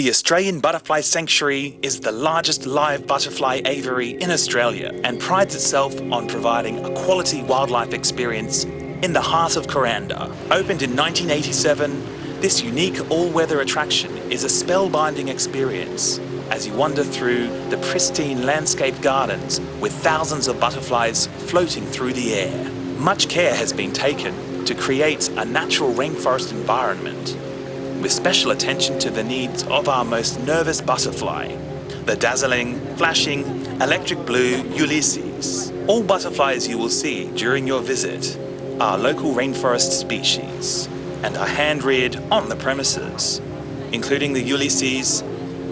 The Australian Butterfly Sanctuary is the largest live butterfly aviary in Australia and prides itself on providing a quality wildlife experience in the heart of Kuranda. Opened in 1987, this unique all-weather attraction is a spellbinding experience as you wander through the pristine landscape gardens with thousands of butterflies floating through the air. Much care has been taken to create a natural rainforest environment, with special attention to the needs of our most nervous butterfly, the dazzling, flashing, electric blue Ulysses. All butterflies you will see during your visit are local rainforest species and are hand-reared on the premises, including the Ulysses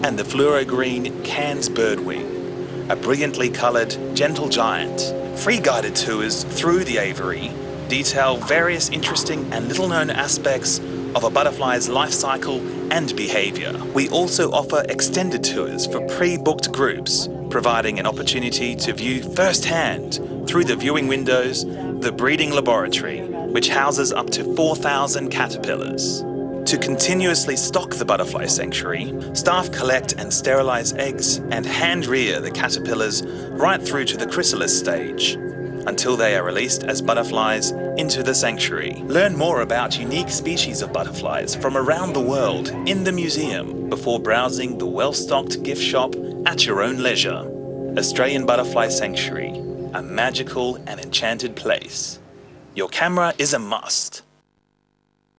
and the fluoro-green Cairns Birdwing, a brilliantly coloured gentle giant. Free guided tours through the aviary detail various interesting and little-known aspects of a butterfly's life cycle and behaviour. We also offer extended tours for pre-booked groups, providing an opportunity to view firsthand through the viewing windows the breeding laboratory, which houses up to 4,000 caterpillars. To continuously stock the butterfly sanctuary, staff collect and sterilise eggs and hand-rear the caterpillars right through to the chrysalis stage, until they are released as butterflies into the sanctuary. Learn more about unique species of butterflies from around the world in the museum before browsing the well-stocked gift shop at your own leisure. Australian Butterfly Sanctuary, a magical and enchanted place. Your camera is a must.